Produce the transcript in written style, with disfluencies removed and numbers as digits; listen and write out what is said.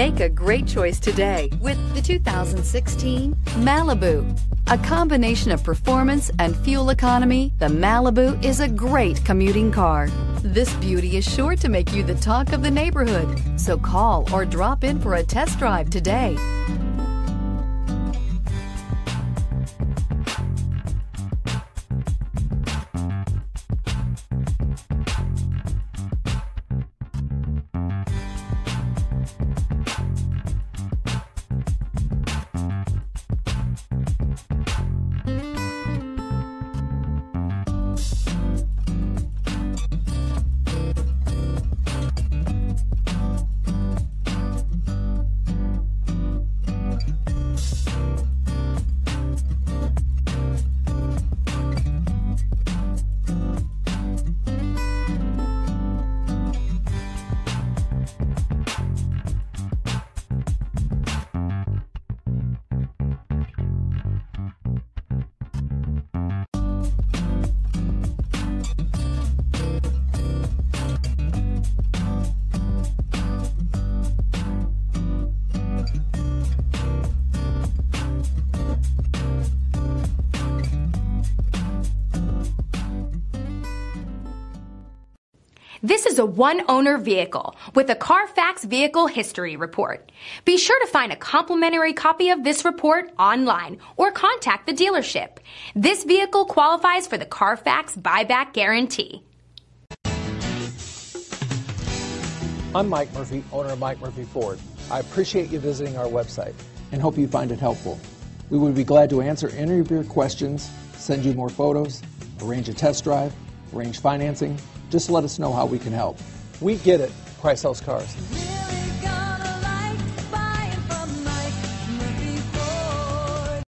Make a great choice today with the 2016 Malibu. A combination of performance and fuel economy, the Malibu is a great commuting car. This beauty is sure to make you the talk of the neighborhood, so call or drop in for a test drive today. This is a one-owner vehicle with a Carfax Vehicle History Report. Be sure to find a complimentary copy of this report online or contact the dealership. This vehicle qualifies for the Carfax Buyback Guarantee. I'm Mike Murphy, owner of Mike Murphy Ford. I appreciate you visiting our website and hope you find it helpful. We would be glad to answer any of your questions, send you more photos, arrange a test drive, arrange financing. Just let us know how we can help. We get it, Price House Cars.